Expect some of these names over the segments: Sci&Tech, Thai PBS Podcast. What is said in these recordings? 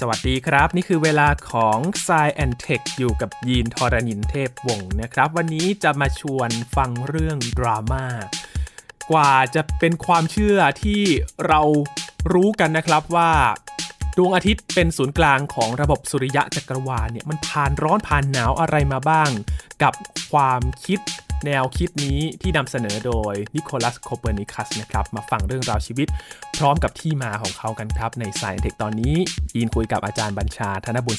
สวัสดีครับนี่คือเวลาของ Science and Tech อยู่กับยีนทรณินเทพวงศ์นะครับวันนี้จะมาชวนฟังเรื่องดราม่ากว่าจะเป็นความเชื่อที่เรารู้กันนะครับว่าดวงอาทิตย์เป็นศูนย์กลางของระบบสุริยะจักรวาลเนี่ยมันผ่านร้อนผ่านหนาวอะไรมาบ้างกับความคิดแนวคิดนี้ที่นำเสนอโดยนิโคลัส โคเปอร์นิคัสนะครับมาฟังเรื่องราวชีวิตพร้อมกับที่มาของเขากันครับใน Science Tech ตอนนี้ยีนคุยกับอาจารย์บัญชา ธนบุ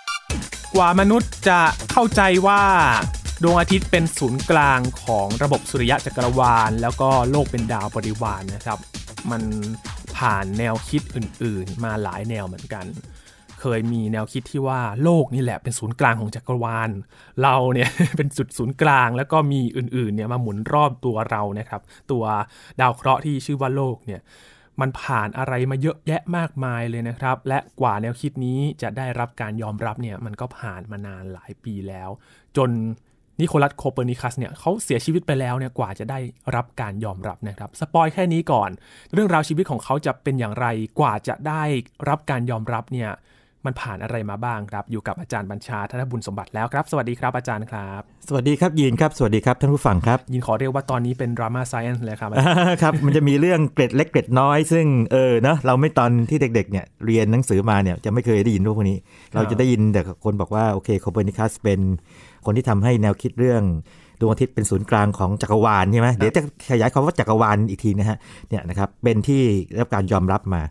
ญสมบัติครับกว่ามนุษย์จะเข้าใจว่าดวงอาทิตย์เป็นศูนย์กลางของระบบสุริยะจักรวาลแล้วก็โลกเป็นดาวบริวารนะครับมันผ่านแนวคิดอื่นๆมาหลายแนวเหมือนกันเคยมีแนวคิดที่ว่าโลกนี่แหละเป็นศูนย์กลางของจักรวาลเราเนี่ยเป็นจุดศูนย์กลางแล้วก็มีอื่นๆเนี่ยมาหมุนรอบตัวเรานะครับตัวดาวเคราะห์ที่ชื่อว่าโลกเนี่ยมันผ่านอะไรมาเยอะแยะมากมายเลยนะครับและกว่าแนวคิดนี้จะได้รับการยอมรับเนี่ยมันก็ผ่านมานานหลายปีแล้วจนนิโคลัส โคเปอร์นิคัสเนี่ยเขาเสียชีวิตไปแล้วเนี่ยกว่าจะได้รับการยอมรับนะครับสปอยแค่นี้ก่อนเรื่องราวชีวิตของเขาจะเป็นอย่างไรกว่าจะได้รับการยอมรับเนี่ยมันผ่านอะไรมาบ้างครับอยู่กับอาจารย์บัญชา ธนบุญสมบัติแล้วครับสวัสดีครับอาจารย์ครับสวัสดีครับยีนครับสวัสดีครับท่านผู้ฟังครับยีนขอเรียกว่าตอนนี้เป็นดราม่าไซเอนซ์เลยครับ ครับมันจะมีเรื่องเกร็ดเล็กเกร็ดน้อยซึ่งนะเราไม่ตอนที่เด็กๆเนี่ยเรียนหนังสือมาเนี่ยจะไม่เคยได้ยินพวกนี้ เราจะได้ยินแต่คนบอกว่าโอเคโคเปอร์นิคัสเป็นคนที่ทำให้แนวคิดเรื่องดวงอาทิตย์เป็นศูนย์กลางของจักรวาลใช่ไหมเดี๋ยวจะขยายความว่าจักรวาลอีกทีนะฮะเนี่ยนะครับเป็นที่รับการยอมรับมา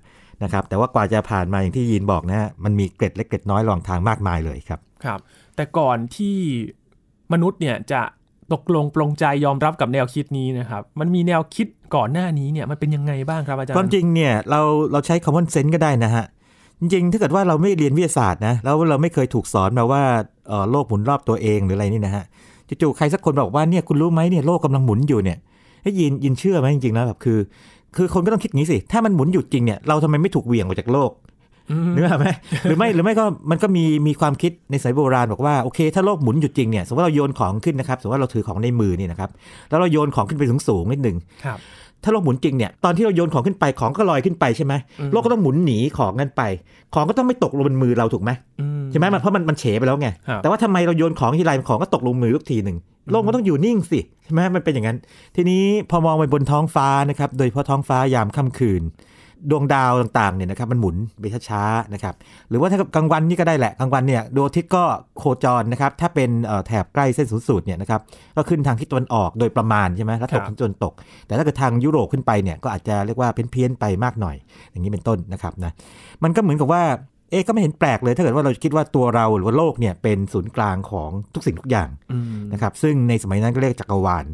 นะครับแต่ว่ากว่าจะผ่านมาอย่างที่ยีนบอกนะฮะมันมีเกร็ดเล็กเกร็ดน้อยระหว่างทางมากมายเลยครับครับแต่ก่อนที่มนุษย์เนี่ยจะตกลงปลงใจยอมรับกับแนวคิดนี้นะครับมันมีแนวคิดก่อนหน้านี้เนี่ยมันเป็นยังไงบ้างครับอาจารย์ความจริงเนี่ยเราใช้ common sense ก็ได้นะฮะจริงๆถ้าเกิดว่าเราไม่เรียนวิทยาศาสตร์นะแล้วเราไม่เคยถูกสอนมาว่าโลกหมุนรอบตัวเองหรืออะไรนี่นะฮะจู่ๆใครสักคนบอกว่าเนี่ยคุณรู้ไหมเนี่ยโลกกำลังหมุนอยู่เนี่ยให้ยินเชื่อไหมจริงๆแล้วแบบคือคนก็ต้องคิดงี้สิถ้ามันหมุนอยู่จริงเนี่ยเราทำไมไม่ถูกเหวี่ยงออกจากโลกนึกออกไหมหรือไม่ก็มันก็มีความคิดในสายโบราณบอกว่าโอเคถ้าโลกหมุนอยู่จริงเนี่ยสมมติว่าเราโยนของขึ้นนะครับสมมติว่าเราถือของในมือนี่นะครับแล้วเราโยนของขึ้นไปสูงๆนิดนึงถ้าโลกหมุนจริงเนี่ยตอนที่เราโยนของขึ้นไปของก็ลอยขึ้นไปใช่ไหมโลกก็ต้องหมุนหนีของกันไปของก็ต้องไม่ตกลงบนมือเราถูกไหมใช่ไหมเพราะมันเฉยไปแล้วไงแต่ว่าทำไมเราโยนของทีไรของก็ตกลงมือทุกทีหนึ่งโลกมันต้องอยู่นิ่งสิใช่ไหมมันเป็นอย่างนั้นทีนี้พอมองไปบนท้องฟ้านะครับโดยเฉพาะท้องฟ้ายามค่ำคืนดวงดาวต่างๆเนี่ยนะครับมันหมุนไปช้าๆนะครับหรือว่าถ้ากลางวันนี่ก็ได้แหละกลางวันเนี่ยดวงอาทิตย์ก็โคจรนะครับถ้าเป็นแถบใกล้เส้นศูนย์สูตรเนี่ยนะครับก็ขึ้นทางทิศตะวันออกโดยประมาณใช่ไหมแล้วตกทิศตะวันตกแต่ถ้าเกิดทางยุโรปขึ้นไปเนี่ยก็อาจจะเรียกว่าเพี้ยนๆไปมากหน่อยอย่างนี้เป็นต้นนะครับนะมันก็เหมือนกับว่าก็ไม่เห็นแปลกเลยถ้าเกิดว่าเราคิดว่าตัวเราหรือว่าโลกเนี่ยเป็นศูนย์กลางของทุกสิ่งทุกอย่างนะครับซึ่งในสมัยนั้นก็เรียกจักรวาล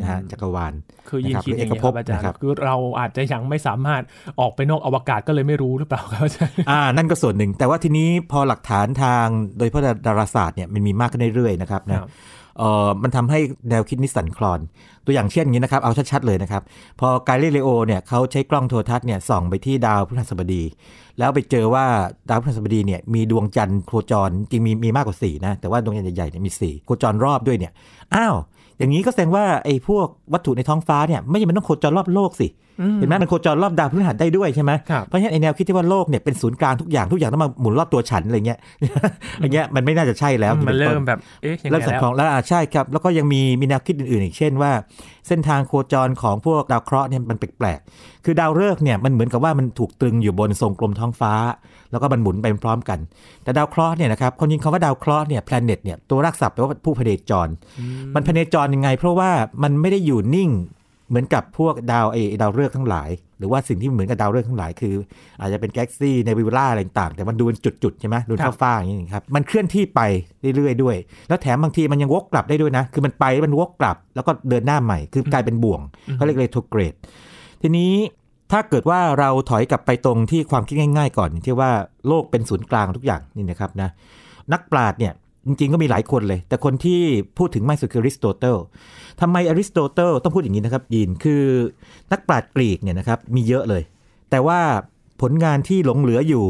นะฮะจักรวาลคือยินคิดเองครับอาจารย์คือเราอาจจะยังไม่สามารถออกไปนอกอวกาศก็เลยไม่รู้หรือเปล่าครับอาจารย์นั่นก็ส่วนหนึ่งแต่ว่าทีนี้พอหลักฐานทางโดยเฉพาะดาราศาสตร์เนี่ยมันมีมากขึ้นเรื่อยๆนะครับนะมันทำให้แนวคิดนี้สั่นคลอนตัวอย่างเช่นนี้นะครับเอาชัดๆเลยนะครับพอไกาลิเลโอเนี่ยเขาใช้กล้องโทรทัศน์เนี่ยส่องไปที่ดาวพฤหัสบดีแล้วไปเจอว่าดาวพฤหัสบดีเนี่ยมีดวงจันทร์โคจรจริงมีมากกว่า4นะแต่ว่าดวงจันทร์ใหญ่ๆเนี่ยมี4โคจรรอบด้วยเนี่ยอ้าวอย่างนี้ก็แสดงว่าไอ้พวกวัตถุในท้องฟ้าเนี่ยไม่จำเป็นต้องโคจรรอบโลกสิเห็นไหมมันโคจรรอบดาวพฤหัสได้ด้วยใช่ไหมเพราะฉะนั้นไอ้แนวคิดที่ว่าโลกเนี่ยเป็นศูนย์กลางทุกอย่างต้องมาหมุนรอบตัวฉันอะไรเงี้ยอย่างเงี้ยมันไม่น่าจะใช่แล้วมันเริ่มแบบเริ่มสับสนแล้วใช่ครับแล้วก็ยังมีแนวคิดอื่นๆอีกเช่นว่าเส้นทางโคจรของพวกดาวเคราะห์เนี่ยมันแปลกๆคือดาวฤกษ์เนี่ยมันเหมือนกับว่ามันถูกตรึงอยู่บนทรงกลมท้องฟ้าแล้วก็มันหมุนไปพร้อมกันแต่ดาวเคราะห์เนี่ยนะครับคนยิงคำว่าดาวเคราะห์เนี่ย planet เนี่ยตัวรากศัพท์แปลว่าผู้พเนจรมันพเนจรยังไงเพราะว่ามันไม่ได้อยู่นิ่งเหมือนกับพวกดาวฤกษ์ทั้งหลายหรือว่าสิ่งที่เหมือนกับดาวฤกษ์ทั้งหลายคืออาจจะเป็นแกล็กซี่เนบิวล่าอะไรต่างแต่มันดูเป็นจุดๆใช่ไหมดูฟ้าๆอย่างนี้ครับมันเคลื่อนที่ไปเรื่อยๆด้วยแล้วแถมบางทีมันยังวกกลับได้ด้วยนะคือมันไปมันวกกลับแล้วก็เดินหน้าใหม่คือกลายเป็นบ่วงเขาเรียกเรโทรเกรดทีนี้ถ้าเกิดว่าเราถอยกลับไปตรงที่ความคิดง่ายๆก่อนที่ว่าโลกเป็นศูนย์กลางทุกอย่างนี่นะครับนะนักปราชญ์เนี่ยจริงๆก็มีหลายคนเลยแต่คนที่พูดถึงมากสุดคืออริสโตเติลทำไมอริสโตเติลต้องพูดอย่างนี้นะครับยีนคือนักปราชญ์กรีกเนี่ยนะครับมีเยอะเลยแต่ว่าผลงานที่หลงเหลืออยู่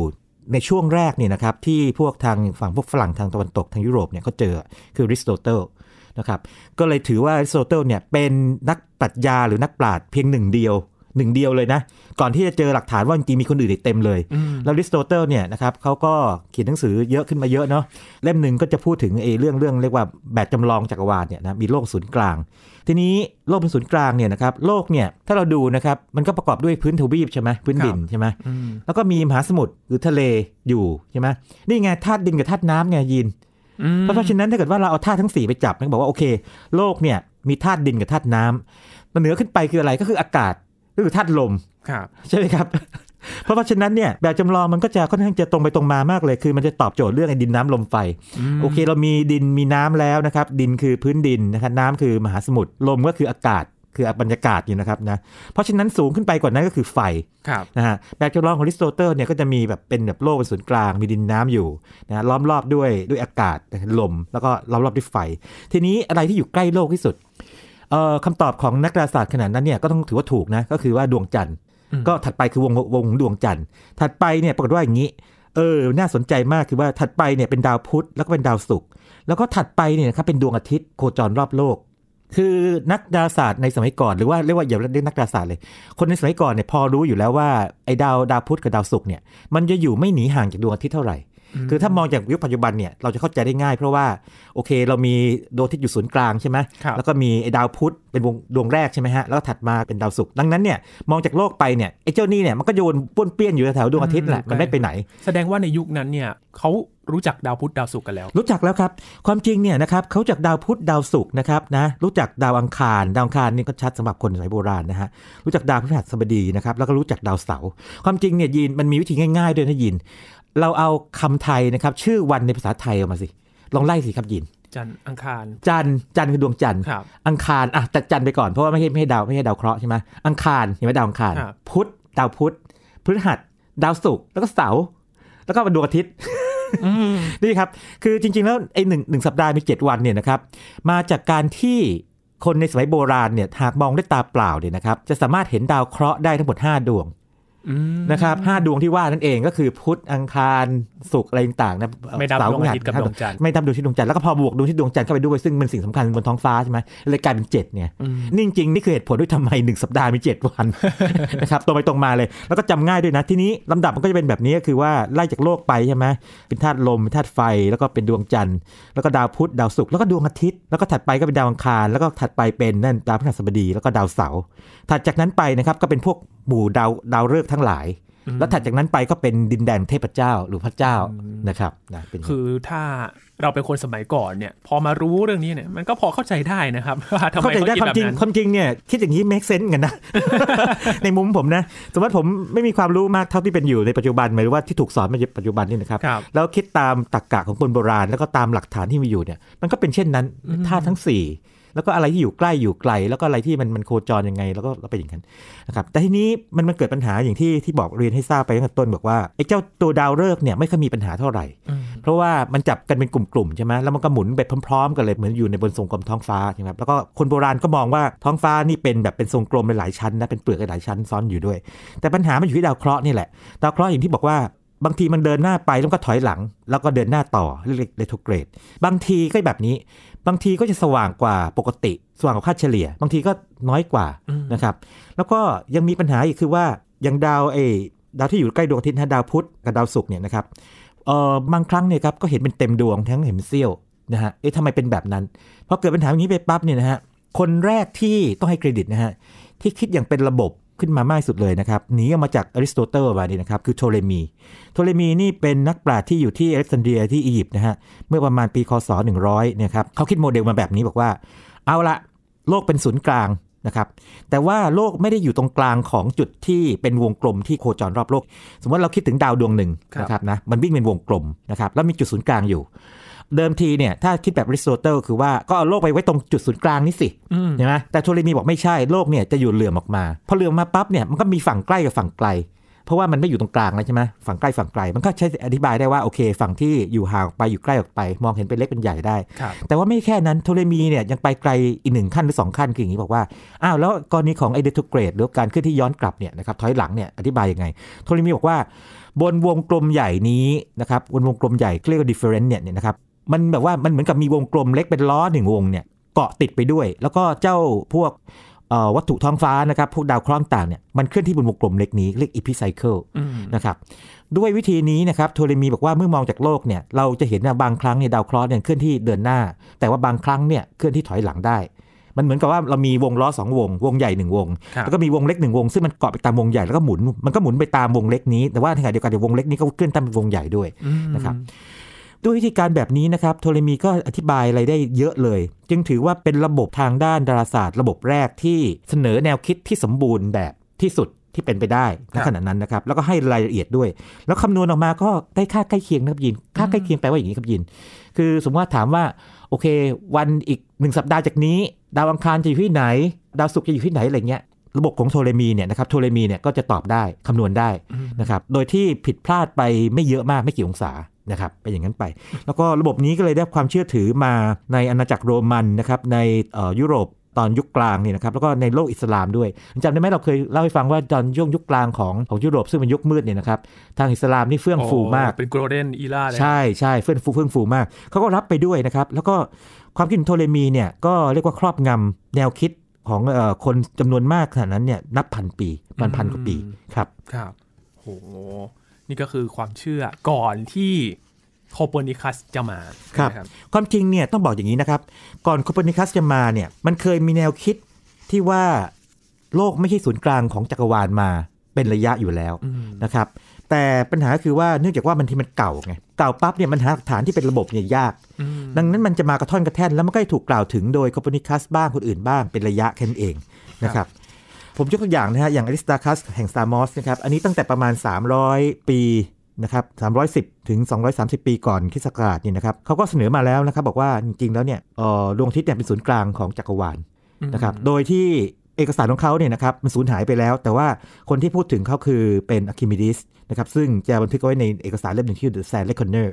ในช่วงแรกเนี่ยนะครับที่พวกทางฝั่งพวกฝรั่งทางตะวันตกทางยุโรปเนี่ยเขาเจอคืออริสโตเติลนะครับก็เลยถือว่าอริสโตเติลเนี่ยเป็นนักปรัชญาหรือนักปราชญ์เพียงหนึ่งเดียวเลยนะก่อนที่จะเจอหลักฐานว่าจริงมีคนอื่นอีกเต็มเลยแล้วอริสโตเติลเนี่ยนะครับเขาก็เขียนหนังสือเยอะขึ้นมาเยอะเนาะเล่มหนึ่งก็จะพูดถึงเรื่องเรียกว่าแบบจำลองจักรวาลเนี่ยนะมีโลกศูนย์กลางทีนี้โลกเป็นศูนย์กลางเนี่ยนะครับโลกเนี่ยถ้าเราดูนะครับมันก็ประกอบด้วยพื้นทวีปใช่ไหมพื้นดินใช่ไหมแล้วก็มีมหาสมุทรหรือทะเลอยู่ใช่ไหมนี่ไงธาตุดินกับธาตุน้ำไงยินเพราะฉะนั้นถ้าเกิดว่าเราเอาธาตุทั้ง4ไปจับมันบอกว่าโอเคโลกเนี่ยมีธาตุดินกับธาตุน้ำมันเหนือขึ้นไปคืออะไรก็คืออากาศหรือธาตุลมใช่ไหมครับ เพราะฉะนั้นเนี่ยแบบจำลองมันก็จะค่อนข้างจะตรงไปตรงมามากเลยคือมันจะตอบโจทย์เรื่องดินน้ำลมไฟโอเคเรามีดินมีน้ำแล้วนะครับดินคือพื้นดินนะครับน้ำคือมหาสมุทรลมก็คืออากาศคือบรรยากาศอยู่นะครับนะเพราะฉะนั้นสูงขึ้นไปกว่านั้นก็คือไฟนะฮะแบบจำลองของอริสโตเติลเนี่ยก็จะมีแบบเป็นแบบโลกเป็นศูนย์กลางมีดินน้ำอยู่นะล้อมรอบด้วยอากาศลมแล้วก็ล้อมรอบด้วยไฟทีนี้อะไรที่อยู่ใกล้โลกที่สุดคำตอบของนักดาราศาสตร์ขนาดนั้นเนี่ยก็ต้องถือว่าถูกนะก็คือว่าดวงจันทร์ก็ถัดไปคือวงดวงจันทร์ถัดไปเนี่ยปรากฏว่าอย่างนี้น่าสนใจมากคือว่าถัดไปเนี่ยเป็นดาวพุธแล้วก็เป็นดาวศุกร์แล้วก็ถัดไปเนี่ยนะครับเป็นดวงอาทิตย์โคจรรอบโลกคือนักดาราศาสตร์ในสมัยก่อนหรือว่าเรียกว่าอย่าเรียกนักดาราศาสตร์เลยคนในสมัยก่อนเนี่ยพอรู้อยู่แล้วว่าไอ้ดาวพุธกับดาวศุกร์เนี่ยมันจะอยู่ไม่หนีห่างจากดวงอาทิตย์เท่าไหร่คือถ้ามองจากยุคปัจจุบันเนี่ยเราจะเข้าใจได้ง่ายเพราะว่าโอเคเรามีดวงอาทิตย์อยู่ศูนย์กลางใช่ไหมแล้วก็มีดาวพุธเป็นดวงแรกใช่ไหมฮะแล้วถัดมาเป็นดาวศุกร์ดังนั้นเนี่ยมองจากโลกไปเนี่ยไอ้เจ้านี่เนี่ยมันก็โยนป้วนเปี้ยนอยู่แถวดวงอาทิตย์แหละมันไม่ไปไหนแสดงว่าในยุคนั้นเนี่ยเขารู้จักดาวพุธดาวศุกร์กันแล้วรู้จักแล้วครับความจริงเนี่ยนะครับเขาจากดาวพุธดาวศุกร์นะครับนะรู้จักดาวอังคารนี่ก็ชัดสำหรับคนสมัยโบราณนะฮะรู้จักดาวพฤหัสบดีนะครับแล้วก็รู้จักดาวเสาร์ความจริงเนี่ยยินมันมีวิธีง่ายๆด้วยนะยินเราเอาคำไทยนะครับชื่อวันในภาษาไทยออกมาสิลองไล่สิครับยินจันอังคารจันคือดวงจันทร์อังคารอ่ะแต่จันไปก่อนเพราะว่าไม่ให้ดาวเคราะห์ใช่ไหมอังคารเห็นไหมดาวอังคารพุธดาวพุธพฤหัสดาวศุกร์แล้วก็เสาร์แล้วก็ดวงอาทิตย์นี่ครับคือจริงๆแล้วไอ้หนึ่งสัปดาห์มี7วันเนี่ยนะครับมาจากการที่คนในสมัยโบราณเนี่ยหากมองด้วยตาเปล่าเนี่ยนะครับจะสามารถเห็นดาวเคราะห์ได้ทั้งหมด5ดวงนะครับ5ดวงที่ว่านั่นเองก็คือพุธอังคารศุกร์อะไรต่างๆนะเสาร์อาทิตย์กับดวงจันทร์ไม่นับดวงที่ดวงจันทร์แล้วก็พอบวกดวงที่ดวงจันทร์เข้าไปด้วยซึ่งเป็นสิ่งสำคัญบนท้องฟ้าใช่ไหมเลยกลายเป็น7เนี่ยนี่จริงๆนี่คือเหตุผลด้วยทำไม1สัปดาห์มี7วันนะครับตรงไปตรงมาเลยแล้วก็จำง่ายด้วยนะทีนี้ลำดับมันก็จะเป็นแบบนี้ก็คือว่าไล่จากโลกไปใช่ไหมเป็นธาตุลมเป็นธาตุไฟแล้วก็เป็นดวงจันทร์แล้วก็ดาวพุธดาวศุกร์แล้วก็ดวงอาทิตย์แล้วก็ถัดไปก็เป็นดาวอังคารแล้วก็ถัดไปเป็นนั่นดาวพฤหัสบดีแล้วก็ดาวเสาร์ถัดจากนั้นไปนะครับก็เป็นพวกหมู่ดาวฤกษ์ทั้งหลายแล้วถัดจากนั้นไปก็เป็นดินแดนเทพเจ้าหรือพระเจ้านะครับนะคือถ้าเราเป็นคนสมัยก่อนเนี่ยพอมารู้เรื่องนี้เนี่ยมันก็พอเข้าใจได้นะครับว่าทำไมเขาคิดแบบนั้นความจริงเนี่ยคิดอย่างนี้เมคเซนส์กันนะ ในมุมผมนะสมมติผมไม่มีความรู้มากเท่าที่เป็นอยู่ในปัจจุบันหมายว่าที่ถูกสอนมาในปัจจุบันนี่นะครับแล้วคิดตามตรรกะของคนโบราณแล้วก็ตามหลักฐานที่มีอยู่เนี่ยมันก็เป็นเช่นนั้นธาตุทั้ง4แล้วก็อะไรที่อยู่ใกล้อยู่ไกลแล้วก็อะไรที่มันโคจรยังไงแล้วก็เป็นอย่างนั้นนะครับแต่ทีนี้มันเกิดปัญหาอย่างที่บอกเรียนให้ทราบไปตั้งแต่ต้นบอกว่าไอ้เจ้าตัวดาวฤกษ์เนี่ยไม่เคยมีปัญหาเท่าไหร่เพราะว่ามันจับกันเป็นกลุ่มๆใช่ไหมแล้วมันก็หมุนไปพร้อมๆกันเลยเหมือนอยู่ในบนทรงกลมท้องฟ้าใช่ไหมแล้วก็คนโบราณก็มองว่าท้องฟ้านี่เป็นแบบเป็นทรงกลมหลายชั้นนะเป็นเปลือกหลายชั้นซ้อนอยู่ด้วยแต่ปัญหามันอยู่ที่ดาวเคราะห์นี่แหละดาวเคราะห์อย่างที่บอกว่าบางทีมันเดินหน้าไปแล้วก็ถอยหลังแล้วก็เดินหน้าต่อเรียกเรโทรเกรดบางทีก็แบบนี้บางทีก็จะสว่างกว่าปกติสว่างกว่าค่าเฉลี่ยบางทีก็น้อยกว่านะครับแล้วก็ยังมีปัญหาอีกคือว่าอย่างดาวที่อยู่ใกล้ดวงอาทิตย์นะดาวพุธกับดาวศุกร์เนี่ยนะครับบางครั้งเนี่ยครับก็เห็นเป็นเต็มดวงทั้งเห็นเสี้ยวนะฮะทำไมเป็นแบบนั้นพอเกิดปัญหาอย่างนี้ไปปั๊บเนี่ยนะฮะคนแรกที่ต้องให้เครดิตนะฮะที่คิดอย่างเป็นระบบขึ้นมามากสุดเลยนะครับหนีออกมาจากอริสโตเติลมาดีนะครับคือโทเลมีนี่เป็นนักปราชญ์ที่อยู่ที่อเล็กซานเดรียที่อียิปต์นะฮะเมื่อประมาณปีค.ศ. 100เนี่ยครับเขาคิดโมเดลมาแบบนี้บอกว่าเอาละโลกเป็นศูนย์กลางนะครับแต่ว่าโลกไม่ได้อยู่ตรงกลางของจุดที่เป็นวงกลมที่โคจรรอบโลกสมมติเราคิดถึงดาวดวงหนึ่งนะครับนะมันวิ่งเป็นวงกลมนะครับแล้วมีจุดศูนย์กลางอยู่เดิมทีเนี่ยถ้าคิดแบบอริสโตเติลคือว่าก็เอาโลกไปไว้ตรงจุดศูนย์กลางนี่สิใช่ไหมแต่โทเลมีบอกไม่ใช่โลกเนี่ยจะอยู่เหลื่อมออกมาพอเหลื่อมมาปั๊บเนี่ยมันก็มีฝั่งใกล้กับฝั่งไกลเพราะว่ามันไม่อยู่ตรงกลางแล้วใช่ไหมฝั่งใกล้ฝั่งไกลมันก็ใช้อธิบายได้ว่าโอเคฝั่งที่อยู่ห่างออกไปอยู่ใกล้ออกไปมองเห็นเป็นเล็กเป็นใหญ่ได้แต่ว่าไม่แค่นั้นโทเลมีเนี่ยยังไปไกลอีก1ขั้นหรือ2ขั้นคืออย่างนี้บอกว่าอ้าวแล้วกรณีของไอเดโทเกรดหรือการเคลื่อนที่ย้อนกลับเนี่ยนะครับถอยหลังเนี่ยอธิบายยังไงโทเลมีบอกว่า บนวงกลมใหญ่นี้นะครับบนวงกลมใหญ่เรียกว่า difference เนี่ยนะครับมันแบบว่ามันเหมือนกับมีวงกลมเล็กเป็นล้อหนึ่งวงเนี่ยเกาะติดไปด้วยแล้วก็เจ้าพวกวัตถุท้องฟ้านะครับพวกดาวเคราะห์ต่างเนี่ยมันเคลื่อนที่บนวงกลมเล็กนี้เรียกอีพิไซเคิลนะครับด้วยวิธีนี้นะครับโทเลมีบอกว่าเมื่อมองจากโลกเนี่ยเราจะเห็นว่าบางครั้งเนี่ยดาวเคราะห์เนี่ยเคลื่อนที่เดินหน้าแต่ว่าบางครั้งเนี่ยเคลื่อนที่ถอยหลังได้มันเหมือนกับว่าเรามีวงล้อ2วงวงใหญ่1วงแล้วก็มีวงเล็ก1วงซึ่งมันเกาะไปตามวงใหญ่แล้วก็หมุนมันก็หมุนไปตามวงเล็กนี้แต่ว่าในขณะเดียวกันวงเล็กนี้ก็เคลื่อนตามวงใหญ่ด้วยนะครับด้วยวิธีการแบบนี้นะครับโทเลมีก็อธิบายอะไรได้เยอะเลยจึงถือว่าเป็นระบบทางด้านดาราศาสตร์ระบบแรกที่เสนอแนวคิดที่สมบูรณ์แบบที่สุดที่เป็นไปได้ณขณะนั้นนะครับแล้วก็ให้รายละเอียดด้วยแล้วคำนวณออกมาก็ได้ค่าใกล้เคียงนะครับยินค่าใกล้เคียงแปลว่าอย่างนี้ครับยินคือสมมติว่าถามว่าโอเควันอีก1สัปดาห์จากนี้ดาวอังคารจะอยู่ที่ไหนดาวศุกร์จะอยู่ที่ไหนอะไรเงี้ยระบบของโทเลมีเนี่ยนะครับโทเลมีเนี่ยก็จะตอบได้คำนวณได้นะครับโดยที่ผิดพลาดไปไม่เยอะมากไม่กี่องศานะครับไปอย่างนั้นไปแล้วก็ระบบนี้ก็เลยได้ความเชื่อถือมาในอาณาจักรโรมันนะครับในยุโรปตอนยุคกลางนี่นะครับแล้วก็ในโลกอิสลามด้วยจำได้ไหมเราเคยเล่าให้ฟังว่าตอนช่วงยุคกลางของยุโรปซึ่งเป็นยุคมืดเนี่ยนะครับทางอิสลามนี่เฟื่องฟูมากเป็นโกลเด้นอีราเลยใช่ใช่เฟื่องฟูมากเขาก็รับไปด้วยนะครับแล้วก็ความคิดโทเลมีเนี่ยก็เรียกว่าครอบงำแนวคิดของคนจำนวนมากขนาดนั้นเนี่ยนับพันปีพันกว่าปีครับครับโหนี่ก็คือความเชื่อก่อนที่โคเปอร์นิคัสจะมาครับความจริงเนี่ยต้องบอกอย่างนี้นะครับก่อนโคเปอร์นิคัสจะมาเนี่ยมันเคยมีแนวคิดที่ว่าโลกไม่ใช่ศูนย์กลางของจักรวาลมาเป็นระยะอยู่แล้วนะครับแต่ปัญหาคือว่าเนื่องจากว่ามันที่มันเก่าไงเก่าปั๊บเนี่ยมันหาหลักฐานที่เป็นระบบเนี่ยยากดังนั้นมันจะมากระท่อนกระแท่นแล้วมันก็ถูกกล่าวถึงโดยโคเปอร์นิคัสบ้างคนอื่นบ้างเป็นระยะแค่นั้นเองนะครับผมยกตัวอย่างนะฮะอย่างอริสตาคัสแห่งซามอสนะครับอันนี้ตั้งแต่ประมาณ300ปีนะครับ310ถึง230ปีก่อนคริสต์ศักราชนี่นะครับเขาก็เสนอมาแล้วนะครับบอกว่าจริงๆแล้วเนี่ยดวงอาทิตย์เนี่ยเป็นศูนย์กลางของจักรวาลนะครับโดยที่เอกสารของเขาเนี่ยนะครับมันสูญหายไปแล้วแต่ว่าคนที่พูดถึงเขาคือเป็นอะคิมิดิสนะครับซึ่งจะบันทึกไว้ในเอกสารเล่มหนึ่งที่ชื่อ The Sand Reckoner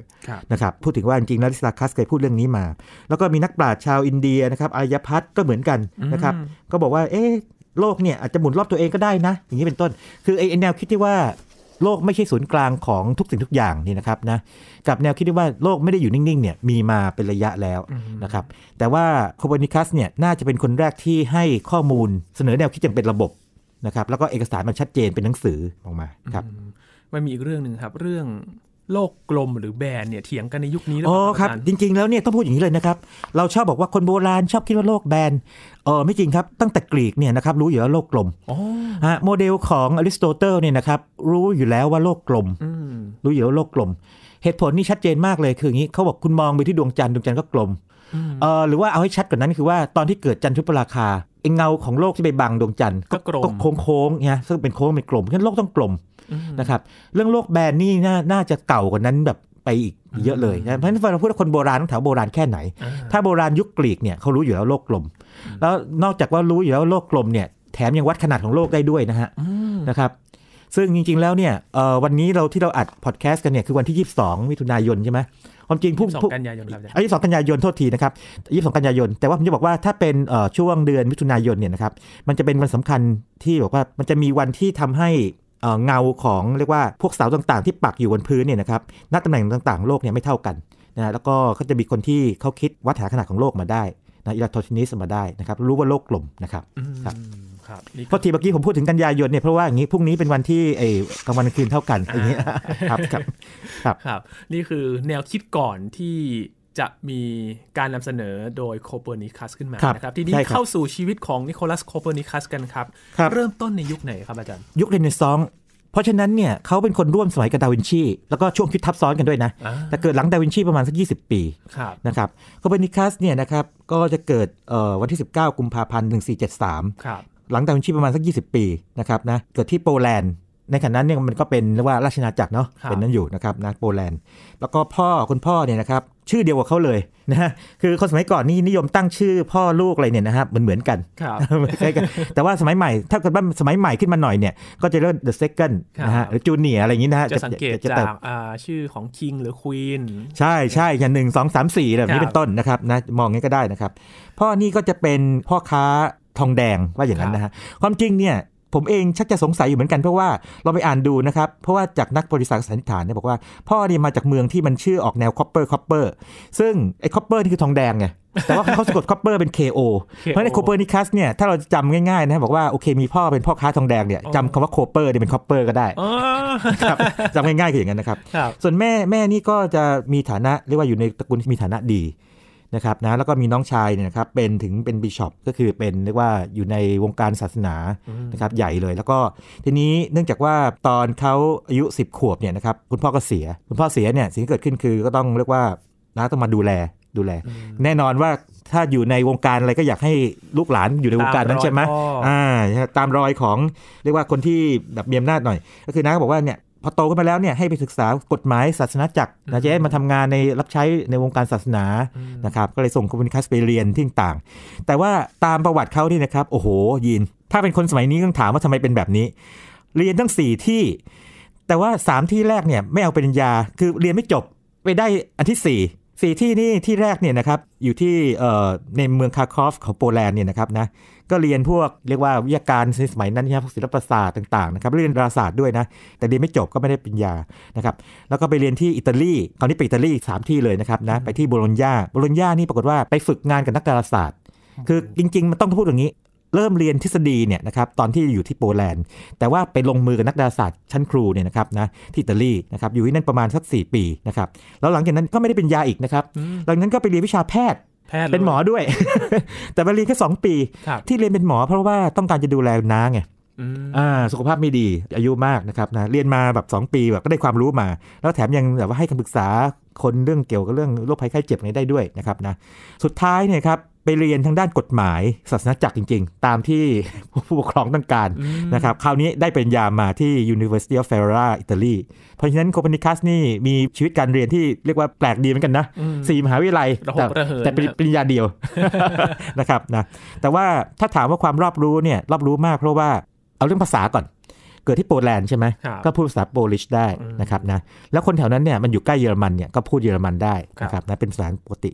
นะครับพูดถึงว่าจริงๆแล้วอริสตาคัสเคยพูดเรื่องนี้มาแล้วก็มีนักปราชญ์ชาวอินเดียนะครับอารยพัทก็เหมือนกันนะครับก็บอกว่าโลกเนี่ยอาจจะหมุนรอบตัวเองก็ได้นะอย่างนี้เป็นต้นคือไอ้แนวคิดที่ว่าโลกไม่ใช่ศูนย์กลางของทุกสิ่งทุกอย่างนี่นะครับนะกับแนวคิดที่ว่าโลกไม่ได้อยู่นิ่งๆเนี่ยมีมาเป็นระยะแล้วนะครับแต่ว่าโคเปอร์นิคัสเนี่ยน่าจะเป็นคนแรกที่ให้ข้อมูลเสนอแนวคิดอย่างเป็นระบบนะครับแล้วก็เอกสารมันชัดเจนเป็นหนังสือออกมาครับมันมีอีกเรื่องนึงครับเรื่องโลกกลมหรือแบนเนี่ยเถียงกันในยุคนี้แล้วครับจริงๆแล้วเนี่ยต้องพูดอย่างนี้เลยนะครับเราชอบบอกว่าคนโบราณชอบคิดว่าโลกแบนไม่จริงครับตั้งแต่กรีกเนี่ยนะครับรู้อยู่แล้วโลกกลมโมเดลของอริสโตเติลเนี่ยนะครับรู้อยู่แล้วว่าโลกกลมรู้อยู่แล้วโลกกลมเหตุผลนี่ชัดเจนมากเลยคืออย่างนี้เขาบอกคุณมองไปที่ดวงจันทร์ดวงจันทร์ก็กลมหรือว่าเอาให้ชัดกว่านั้นคือว่าตอนที่เกิดจันทรุปราคาเงาของโลกที่ไปบังดวงจันทร์ก็โค้งๆนะซึ่งเป็นโค้งเป็นกลมงั้นโลกต้องกลมนะครับเรื่องโลกแบนนี่น่าจะเก่ากว่านั้นแบบไปอีกเยอะเลยนะเพราะฉะนั้นเราพูดว่าคนโบราณต้องถามโบราณแค่ไหนถ้าโบราณยุคกรีกเนี่ยเขารู้อยู่แล้วโลกกลมแล้วนอกจากว่ารู้อยู่แล้วโลกกลมเนี่ยแถมยังวัดขนาดของโลกได้ด้วยนะครับซึ่งจริงๆแล้วเนี่ยวันนี้เราที่เราอัดพอดแคสต์กันเนี่ยคือวันที่22มิถุนายนใช่ไหมความจริงพุ่ง22กันยายนครับ22กันยายนโทษทีนะครับ22กันยายนแต่ว่าผมจะบอกว่าถ้าเป็นช่วงเดือนมิถุนายนเนี่ยนะครับมันจะเป็นวันสำคัญที่บอกว่ามันจะมีวันที่ทำให้เงาของเรียกว่าพวกเสาต่างๆที่ปักอยู่บนพื้นเนี่ยนะครับณตำแหน่งต่างๆโลกเนี่ยไม่เท่ากันนะแล้วก็เขาจะมีคนที่เขาคิดวัดหาขนาดของโลกมาได้นะอิรัตโททินิสมาได้นะครับรู้ว่าโลกกลมนะครับเพราะทีเมื่อกี้ผมพูดถึงกันยายนเนี่ยเพราะว่าอย่างนี้พรุ่งนี้เป็นวันที่กลางวันกลางคืนเท่ากันอย่างนี้ครับนี่คือแนวคิดก่อนที่จะมีการนำเสนอโดยโคเปอร์นิคัสขึ้นมานะครับทีนี้เข้าสู่ชีวิตของนิโคลัสโคเปอร์นิคัสกันครับเริ่มต้นในยุคไหนครับอาจารย์ยุคเรเนซองส์เพราะฉะนั้นเนี่ยเขาเป็นคนร่วมสมัยกับดาวินชีแล้วก็ช่วงคิดทับซ้อนกันด้วยนะแต่เกิดหลังดาวินชีประมาณสัก20ปีนะครับโคเปอร์นิคัสเนี่ยนะครับก็จะเกิดวันที่19กุมภาพันธ์1473หลังดาวินชีประมาณสัก20ปีนะครับนะเกิดที่โปแลนด์ในขณะนั้นเนี่ยมันก็เป็นเรียกว่าราชอาณาจักรเนาะเป็นนั้นอยู่นะครับนะโปแลนด์แล้วก็คุณพ่อเนี่ยนะครับชื่อเดียวกับเขาเลยนะฮะคือคนสมัยก่อนนี่นิยมตั้งชื่อพ่อลูกอะไรเนี่ยนะครับเหมือนกันแต่ว่าสมัยใหม่ถ้าเกิดว่าสมัยใหม่ขึ้นมาหน่อยเนี่ยก็จะเรียก The Second นะฮะหรือ Junior อะไรอย่างนี้นะจะสังเกตจากชื่อของ King หรือ Queen ใช่อย่าง1 2 3 4แบบนี้เป็นต้นนะครับนะมองงี้ก็ได้นะครับพ่อนี่ก็จะเป็นพ่อค้าทองแดงว่าอย่างนั้นนะฮะความจริงเนี่ย ผมเองชักจะสงสัยอยู่เหมือนกันเพราะว่าเราไปอ่านดูนะครับเพราะว่าจากนักประวัติศาสตร์สันนิษฐานเนี่ยบอกว่าพ่อนี่มาจากเมืองที่มันชื่อออกแนวคอปเปอร์ซึ่งไอ้คอปเปอร์นี่คือทองแดงไงแต่ว่าเขาสะกดคอปเปอร์เป็น KO เพราะในโคเปอร์นิคัสเนี่ยถ้าเราจำง่ายๆนะบอกว่าโอเคมีพ่อเป็นพ่อค้าทองแดงเนี่ยจำคำว่าโคเปอร์เนี่ยเป็นคอปเปอร์ก็ได้จำง่ายๆคืออย่างนั้นนะครับส่วนแม่นี่ก็จะมีฐานะเรียกว่าอยู่ในตระกูลที่มีฐานะดีนะครับนะแล้วก็มีน้องชายเนี่ยนะครับเป็นบิชอปก็คือเป็นเรียกว่าอยู่ในวงการศาสนานะครับใหญ่เลยแล้วก็ทีนี้เนื่องจากว่าตอนเขาอายุ10ขวบเนี่ยนะครับคุณพ่อเสียเนี่ยสิ่งที่เกิดขึ้นคือก็ต้องเรียกว่านะต้องมาดูแลแน่นอนว่าถ้าอยู่ในวงการอะไรก็อยากให้ลูกหลานอยู่ในวงการนั้นใช่ไหมตามรอยของเรียกว่าคนที่แบบมีอำนาจหน่อยก็คือน้าก็บอกว่าเนี่ยพอโตขึ้นมาแล้วเนี่ยให้ไปศึกษากฎหมายศาสนาจักรนะจะให้มาทำงานในรับใช้ในวงการศาสนานะครับก็เลยส่งคอมมิวนิสต์ไปเรียนที่ต่างแต่ว่าตามประวัติเขาที่นะครับโอ้โหยินถ้าเป็นคนสมัยนี้ต้องถามว่าทำไมเป็นแบบนี้เรียนทั้ง4ที่แต่ว่า3ที่แรกเนี่ยไม่เอาปริญญาคือเรียนไม่จบไปได้อันที่4ที่นี่ที่แรกเนี่ยนะครับอยู่ที่ในเมืองคาคอฟของโปแลนด์เนี่ยนะครับนะก็เรียนพวกเรียกว่าวิทยาการสมัยนั้นนะพวกศิลปศาสตร์ต่างๆนะครับเรียนดาราศาสตร์ด้วยนะแต่เรียนไม่จบก็ไม่ได้ปริญญานะครับแล้วก็ไปเรียนที่อิตาลีคราวนี้ไปอิตาลี3ที่เลยนะครับนะไปที่โบโลญญานี่ปรากฏว่าไปฝึกงานกับนักดาราศาสตร์คือจริงๆมันต้องพูดอย่างนี้เริ่มเรียนทฤษฎีเนี่ยนะครับตอนที่อยู่ที่โปแลนด์แต่ว่าไปลงมือกับนักดาราศาสตร์ชั้นครูเนี่ยนะครับนะที่อิตาลีนะครับอยู่ที่นั่นประมาณสัก4ปีนะครับแล้วหลังจากนั้นก็ไม่ได้เป็นยาอีกนะครับหลังนั้นก็ไปเรียนวิชาแพทย์เป็นหมอด้วย แต่มาเรียนแค่2ปีที่เรียนเป็นหมอเพราะว่าต้องการจะดูแลน้าไงสุขภาพไม่ดีอายุมากนะครับนะเรียนมาแบบ2ปีแบบก็ได้ความรู้มาแล้วแถมยังแบบว่าให้คำปรึกษาคนเรื่องเกี่ยวกับเรื่องโรคภัยไข้เจ็บนี้ได้ด้วยนะครับนะสุดท้ายเนี่ยครับไปเรียนทางด้านกฎหมายศาสนาจักรจริงๆตามที่ผู้ปกครองต้องการนะครับคราวนี้ได้ปริญญามาที่ University of Ferrara อิตาลีเพราะฉะนั้นโคเปอร์นิคัสนี่มีชีวิตการเรียนที่เรียกว่าแปลกดีเหมือนกันนะ4มหาวิทยาลัยแต่ปริญญาเดียว นะครับนะแต่ว่าถ้าถามว่าความรอบรู้เนี่ยรอบรู้มากเพราะว่าเอาเรื่องภาษาก่อนเกิดที่โปแลนด์ใช่ไหมก็พูดภาษาโปลิชได้นะครับนะแล้วคนแถวนั้นเนี่ยมันอยู่ใกล้เยอรมันเนี่ยก็พูดเยอรมันได้นะครับนะเป็นภาษาปกต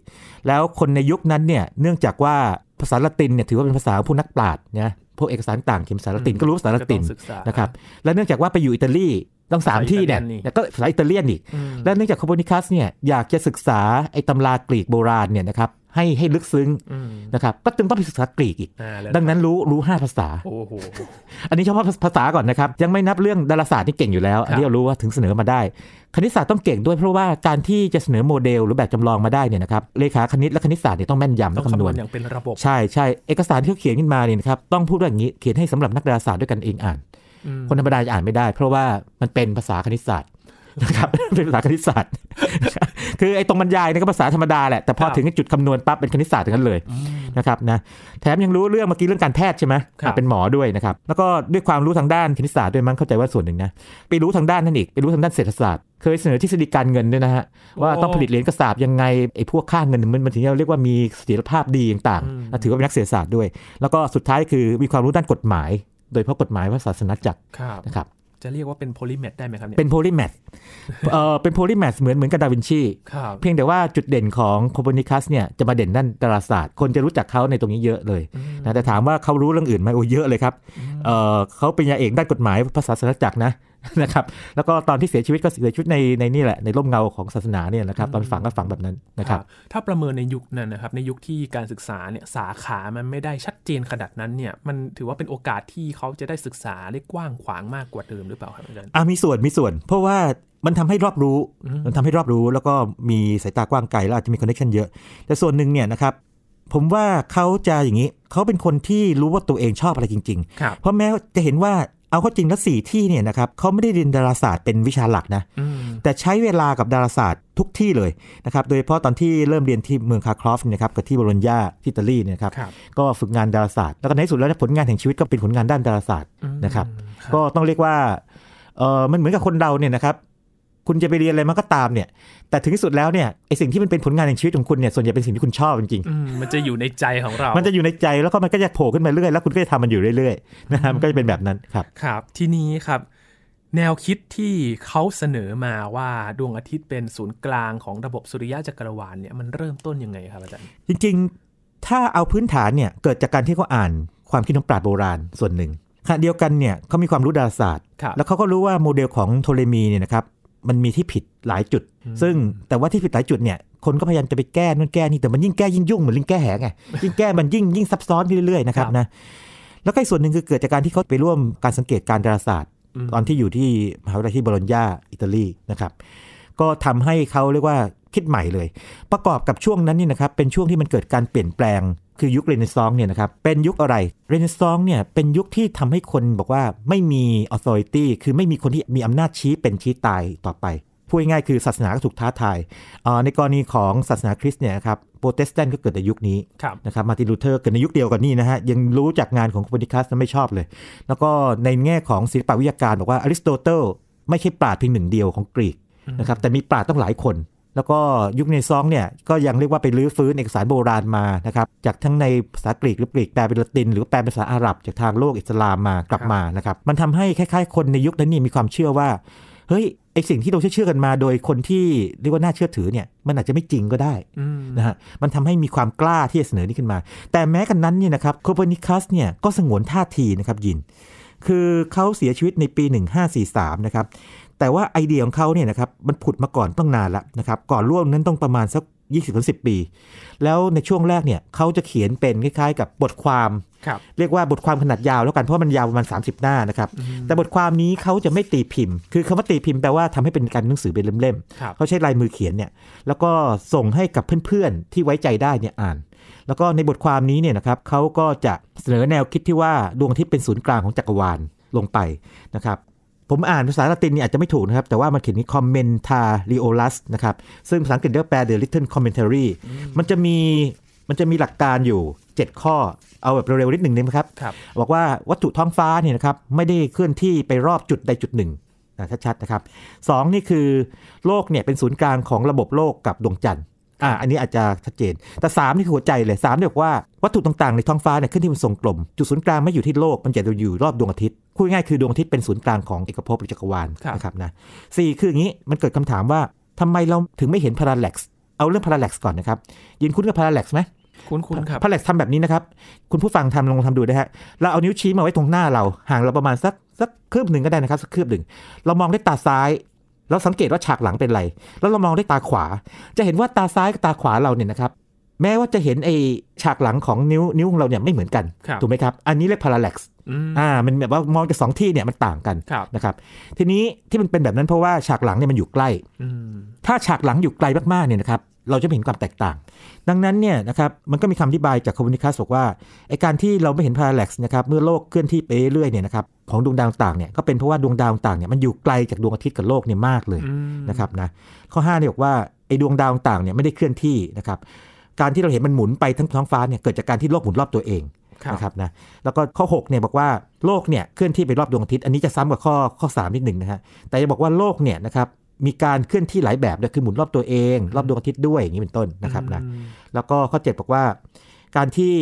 ิแล้วคนในยุคนั้นเนี่ยเนื่องจากว่าภาษาละตินเนี่ยถือว่าเป็นภาษาผู้นักปราชญ์นะพวกเอกสารต่างเขียนภาษาละตินก็รู้ภาษาละตินนะครับและเนื่องจากว่าไปอยู่อิตาลีต้อง3ที่เนี่ยก็ภาษาอิตาเลียนอีกและเนื่องจากโคเปอร์นิคัสเนี่ยอยากจะศึกษาไอ้ตำรากรีกโบราณเนี่ยนะครับให้ลึกซึ้งนะครับก็จึงต้องไปศึกษากรีกอีกดังนั้นรู้5ภาษาโอ้โหอันนี้เฉพาะภาษาก่อนนะครับยังไม่นับเรื่องดาราศาสตร์ที่เก่งอยู่แล้วอันนี้เรารู้ว่าถึงเสนอมาได้คณิตศาสตร์ต้องเก่งด้วยเพราะว่าการที่จะเสนอโมเดลหรือแบบจำลองมาได้เนี่ยนะครับเลขาคณิตและคณิตศาสตร์เนี่ยต้องแม่นยำต้องคำนวณอย่างเป็นระบบใช่เอกสารที่เขียนขึ้นมาเนี่ยนะครับต้องพูดว่าอย่างนี้เขียนให้สำหรับนักดาราศาสตร์ด้วยกันเองอ่านคนธรรมดาจะอ่านไม่ได้เพราะว่ามันเป็นภาษาคณิตศาสตร์นะครับเป็นภาษาคณิตศาสตร์คือไอ้ตรงบรรยายนี่ก็ภาษาธรรมดาแหละแต่พอถึงจุดคำนวณปั๊บเป็นคณิตศาสตร์กันเลยนะครับนะแถมยังรู้เรื่องเมื่อกี้เรื่องการแพทย์ใช่ไหมเป็นหมอด้วยนะครับแล้วก็ด้วยความรู้ทางด้านคณิตศาสตร์ด้วยมั้งเข้าใจว่าส่วนหนึ่งนะไปรู้ทางด้านนั่นอีกไปรู้ทางด้านเศรษฐศาสตร์เคยเสนอทฤษฎีการเงินด้วยนะฮะว่าต้องผลิตเหรียญกระสาบยังไงไอ้พวกค่าเงินมันถึงจะเรียกว่ามีเสถียรภาพดีต่างๆถือว่าเป็นนักเศรษฐศาสตร์ด้วยแล้วก็สุดท้ายคือมีความรู้ด้านกฎหมายโดยเพราะกฎหมายว่าศาสนาจักรนะครับจะเรียกว่าเป็นโพลิแมทได้ไหมครับเนี่ยเป็นโพลิแมทเป็นโพลิแมทเหมือนกับดาวินชีเพียงแต่ว่าจุดเด่นของโคเปอร์นิคัสเนี่ยจะมาเด่นด้านดาราศาสตร์คนจะรู้จักเขาในตรงนี้เยอะเลยนะแต่ถามว่าเขารู้เรื่องอื่นไหมโอ้เยอะเลยครับเขาเป็นยาเอกด้านกฎหมายภาษาศาสนาจักรนะครับแล้วก็ตอนที่เสียชีวิตก็เสียชีวิตในนี่แหละในร่มเงาของศาสนาเนี่ยนะครับตอนฝังก็ฝังแบบนั้นนะครับถ้าประเมินในยุคนั้นนะครับในยุคที่การศึกษาเนี่ยสาขามันไม่ได้ชัดเจนขนาดนั้นเนี่ยมันถือว่าเป็นโอกาสที่เขาจะได้ศึกษาได้กว้างขวางมากกว่าเดิมหรือเปล่าครับอาจารย์มีส่วนเพราะว่ามันทำให้รอบรู้แล้วก็มีสายตากว้างไกลแล้วอาจจะมีคอนเนคชั่นเยอะแต่ส่วนหนึ่งเนี่ยนะครับผมว่าเขาจะอย่างนี้เขาเป็นคนที่รู้ว่าตัวเองชอบอะไรจริงๆเพราะแม้จะเห็นว่าเอาเข้าจริงแล้ว4ที่เนี่ยนะครับเขาไม่ได้เรียนดาราศาสตร์เป็นวิชาหลักนะแต่ใช้เวลากับดาราศาสตร์ทุกที่เลยนะครับโดยเฉพาะตอนที่เริ่มเรียนที่เมืองคาครอฟนะครับกับที่โบโลญญาอิตาลีเนี่ยครับก็ฝึกงานดาราศาสตร์แล้วก็ในสุดแล้วผลงานแห่งชีวิตก็เป็นผลงานด้านดาราศาสตร์นะครับก็ต้องเรียกว่ามันเหมือนกับคนเราเนี่ยนะครับคุณจะไปเรียนอะไรมาก็ตามเนี่ยแต่ถึงที่สุดแล้วเนี่ยไอสิ่งที่มันเป็นผลงานในชีวิตของคุณเนี่ยส่วนใหญ่เป็นสิ่งที่คุณชอบจริงๆมันจะอยู่ในใจของเรามันจะอยู่ในใจแล้วก็มันก็จะโผล่ขึ้นมาเรื่อยแล้วคุณก็จะทำมันอยู่เรื่อยๆนะมันก็จะเป็นแบบนั้นครับครับทีนี้ครับแนวคิดที่เขาเสนอมาว่าดวงอาทิตย์เป็นศูนย์กลางของระบบสุริยะจักรวาลเนี่ยมันเริ่มต้นยังไงครับอาจารย์จริงๆถ้าเอาพื้นฐานเนี่ยเกิดจากการที่เขาอ่านความคิดของปราชญ์โบราณส่วนหนึ่ง ขณะเดียวกันเนี่ยเขามีความรู้ดาราศาสตร์แล้วเขาก็รู้ว่าโมเดลของโทเลมีเนี่ยนะครับมันมีที่ผิดหลายจุดซึ่งแต่ว่าที่ผิดหลายจุดเนี่ยคนก็พยายามจะไปแก้นู่นแก้นี่แต่มันยิ่งแก้ยิ่งยุ่งเหมือนลิงแก้แหงไงยิ่งแก้มันยิ่งซับซ้อนไปเรื่อยๆนะครับนะแล้วก็ส่วนหนึ่งคือเกิดจากการที่เขาไปร่วมการสังเกตการดาราศาสตร์ตอนที่อยู่ที่มหาวิทยาลัยที่โบโลญญาอิตาลีนะครับก็ทำให้เขาเรียกว่าคิดใหม่เลยประกอบกับช่วงนั้นนี่นะครับเป็นช่วงที่มันเกิดการเปลี่ยนแปลงคือยุคเรเนซองส์เนี่ยนะครับเป็นยุคอะไรเรเนซองส์เนี่ยเป็นยุคที่ทำให้คนบอกว่าไม่มีออโธริตี้คือไม่มีคนที่มีอำนาจชี้เป็นชี้ตายต่อไปพูดง่ายๆคือศาสนาก็ถูกท้าทายในกรณีของศาสนาคริสต์เนี่ยครับโปรเตสแตนต์ก็เกิดในยุคนี้นะครับมาร์ตินลูเทอร์เกิดในยุคเดียวกันนี่นะฮะยังรู้จากงานของโคเปอร์นิคัสไม่ชอบเลยแล้วก็ในแง่ของศิลปวิทยาการบอกว่าอริสโตเติลไม่ใช่ปราชญ์เพียงหนึ่งเดียวของกรีกนะครับแต่มีปราชญ์ต้องหลายคนแล้วก็ยุคในซองเนี่ยก็ยังเรียกว่าไปรื้อฟื้นเอกสารโบราณมานะครับจากทั้งในภาษากรีกหรือกรีกแปลเป็นละตินหรือแปลเป็นภาษาอาหรับจากทางโลกอิสลามมากลับมานะครับมันทำให้คล้ายๆคนในยุคนั้นนี่มีความเชื่อว่าเฮ้ยไอสิ่งที่เราเชื่อกันมาโดยคนที่เรียกว่าน่าเชื่อถือเนี่ยมันอาจจะไม่จริงก็ได้นะฮะมันทำให้มีความกล้าที่จะเสนอนี้ขึ้นมาแต่แม้กันนั้นเนี่ยนะครับโคเปอร์นิคัสเนี่ยก็สงวนท่าทีนะครับยินคือเขาเสียชีวิตในปี1543นะครับแต่ว่าไอเดียของเขาเนี่ยนะครับมันผุดมาก่อนต้องนานแล้วนะครับก่อนร่วมนั้นต้องประมาณสัก 20-10 ปีแล้วในช่วงแรกเนี่ยเขาจะเขียนเป็นคล้ายๆกับบทความเรียกว่าบทความขนาดยาวแล้วกันเพราะมันยาวประมาณ30หน้านะครับแต่บทความนี้เขาจะไม่ตีพิมพ์คือคำว่าตีพิมพ์แปลว่าทำให้เป็นการหนังสือเป็นเล่มๆเขาใช้ลายมือเขียนเนี่ยแล้วก็ส่งให้กับเพื่อนๆที่ไว้ใจได้เนี่ยอ่านแล้วก็ในบทความนี้เนี่ยนะครับเขาก็จะเสนอแนวคิดที่ว่าดวงอาทิตย์เป็นศูนย์กลางของจักรวาลลงไปนะครับผมอ่านภาษาละตินเนี่ยอาจจะไม่ถูกนะครับแต่ว่ามันเขียนนี้คอมเมนทาริโอลัสนะครับซึ่งภาษาอังกฤษเรียกแปล The Little Commentary มันจะมีหลักการอยู่7ข้อเอาแบบเร็วๆนิดหนึ่งนะครับบอกว่าวัตถุท้องฟ้าเนี่ยนะครับไม่ได้เคลื่อนที่ไปรอบจุดใดจุดหนึ่งชัดๆนะครับ2นี่คือโลกเนี่ยเป็นศูนย์กลางของระบบโลกกับดวงจันทร์อันนี้อาจจะชัดเจนแต่3นี่คือหัวใจเลย3เนี่ยบอกว่าวัตถุต่างๆในท้องฟ้าเนี่ยขึ้นที่มันทรงกลมจุดศูนย์กลางไม่อยู่ที่โลกมันจะอยู่รอบดวงอาทิตย์พูดง่ายคือดวงอาทิตย์เป็นศูนย์กลางของเอกภพหรือจักรวาลนะครับนะ4คืออย่างนี้มันเกิดคำถามว่าทำไมเราถึงไม่เห็นพาราแล็กซ์เอาเรื่องพาราแล็กซ์ก่อนนะครับยินคุ้นกับพาราแล็กซ์ไหมคุ้นครับพาราแล็กซ์ทำแบบนี้นะครับคุณผู้ฟังทำลองทำดูนะฮะเราเอานิ้วชี้มาไว้ตรงหน้าเราห่างเราประมาณสักคืบหนึ่งก็ได้นะครับสักคืบหนึ่งเรามองด้วยตาซ้ายเราสังเกตว่าฉากหลังเป็นไรแล้วเรามองด้วยตาขวาจะเห็นว่าตาซ้ายกับตาขวาเราเนี่ยนะครับแม้ว่าจะเห็นไอ้ฉากหลังของนิ้วของเราเนี่ยไม่เหมือนกันถูกไหมครับอันนี้เรียกพาราแล็กซ์มันแบบว่ามองจากสองที่เนี่ยมันต่างกันนะครับทีนี้ที่มันเป็นแบบนั้นเพราะว่าฉากหลังเนี่ยมันอยู่ใกล้ถ้าฉากหลังอยู่ไกลมากๆเนี่ยนะครับเราจะไม่เห็นความแตกต่างดังนั้นเนี่ยนะครับมันก็มีคำอธิบายจากโคเปอร์นิคัสบอกว่าไอ้การที่เราไม่เห็นพาราแล็กซ์นะครับเมื่อโลกเคลื่อนที่ไปเรื่อยเนี่ยนะครับของดวงดาวต่างเนี่ยก็เป็นเพราะว่าดวงดาวต่างเนี่ยมันอยู่ไกลจากดวงอาทิตย์กับโลกเนี่ยมากเลยนะครับนะข้อ5เนี่ยบอกว่าไอ้ดวงดาวต่างเนี่ยไม่ได้เคลื่อนที่นะครับการที่เราเห็นมันหมุนไปทั้งท้องฟ้าเนี่ยเกิดจากการที่โลกหมุนรอบตัวเองนะครับนะแล้วก็ข้อ6เนี่ยบอกว่าโลกเนี่ยเคลื่อนที่ไปรอบดวงอาทิตย์อันนี้จะซ้ำกับข้อ3นิดหนึ่งนะฮะแต่จะบอกว่าโลกเนี่ยนะครับมีการเคลื่อนที่หลายแบบเลยคือหมุนรอบตัวเองรอบดวงอาทิตย์ด้วยอย่างนี้เป็นต้นนะครับนะแล้วก็ข้อ7บอกว่าการที่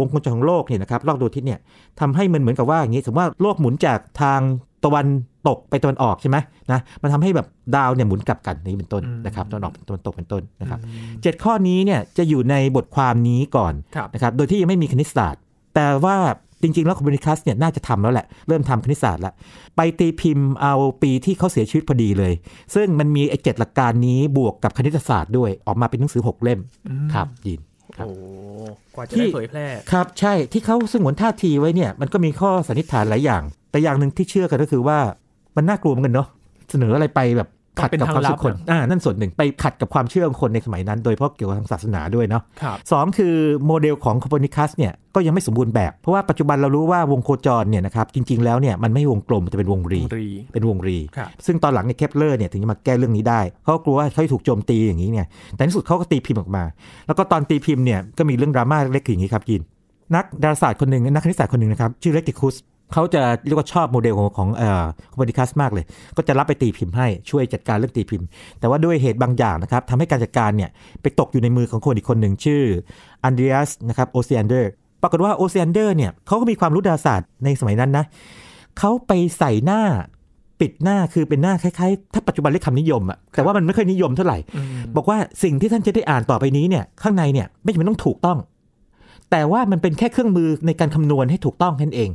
วงโคจรของโลกเนี่ยนะครับรอบดวงอาทิตย์เนี่ยทำให้มันเหมือนกับว่าอย่างนี้สมมติว่าโลกหมุนจากทางตะวันตกไปตะวันออกใช่ไหมนะมันทำให้แบบดาวเนี่ยหมุนกลับกันนี้เป็นต้นนะครับตะวันออกตะวันตกเป็นต้นนะครับ7ข้อนี้เนี่ยจะอยู่ในบทความนี้ก่อนนะครับโดยที่ยังไม่มีคณิตศาสตร์แต่ว่าจริงๆแล้วโคเปอร์นิคัสเนี่ยน่าจะทำแล้วแหละเริ่มทำคณิตศาสตร์แล้วไปตีพิมพ์เอาปีที่เขาเสียชีวิตพอดีเลยซึ่งมันมีไอ้7หลักการนี้บวกกับคณิตศาสตร์ด้วยออกมาเป็นหนังสือ6เล่มครับยินโอ้กว่าจะได้เผยแพร่ครับใช่ที่เขาสงวนท่าทีไว้เนี่ยมันก็มีข้อสันนิษฐานหลายอย่างแต่อย่างหนึ่งที่เชื่อกันก็คือว่ามันน่ากลัวเหมือนกันเนาะเสนออะไรไปแบบขัดกับความเชื่อคนนั่นส่วนหนึ่งไปขัดกับความเชื่อของคนในสมัยนั้นโดยเฉพาะเกี่ยวกับทางศาสนาด้วยเนาะสองคือโมเดลของโคเปอร์นิคัสเนี่ยก็ยังไม่สมบูรณ์แบบเพราะว่าปัจจุบันเรารู้ว่าวงโคจรเนี่ยนะครับจริงๆแล้วเนี่ยมันไม่วงกลมแต่เป็นวงรีซึ่งตอนหลังเนี่ยเคปเลอร์เนี่ยถึงจะมาแก้เรื่องนี้ได้เขากลัวว่าเขาถูกโจมตีอย่างนี้เนี่ยแต่ที่สุดเขาก็ตีพิมพ์ออกมาแล้วก็ตอนตีพิมพ์เนี่ยก็มีเรื่องดราม่าเล็กๆอย่างนี้ครับยินนักดาราศาสตร์คนหนึ่งนักคณิตศาสตร์คนหนึ่งนะครับชื่อเรติคุสเขาจะเรียกว่าชอบโมเดลของโคเปอร์นิคัสมากเลยก็จะรับไปตีพิมพ์ให้ช่วยจัดการเรื่องตีพิมพ์แต่ว่าด้วยเหตุบางอย่างนะครับทำให้การจัดการเนี่ยไปตกอยู่ในมือของคนอีกคนหนึ่งชื่ออันเดรียสนะครับโอเซียนเดอร์ปรากฏว่าโอเซียนเดอร์เนี่ยเขาก็มีความรู้ดาราศาสตร์ในสมัยนั้นนะเขาไปใส่หน้าปิดหน้าคือเป็นหน้าคล้ายๆถ้าปัจจุบันเรียกคำนิยมอะแต่ว่ามันไม่ค่อยนิยมเท่าไหร่บอกว่าสิ่งที่ท่านจะได้อ่านต่อไปนี้เนี่ยข้างในเนี่ยไม่จำเป็นต้องถูกต้องแต่ว่ามันเป็นแค่เครื่องมือในการคำนวณให้ถูกต้องนั่นเอง